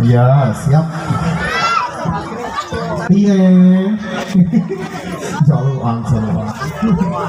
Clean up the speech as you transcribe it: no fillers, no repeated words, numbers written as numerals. Iya, jauh angsa.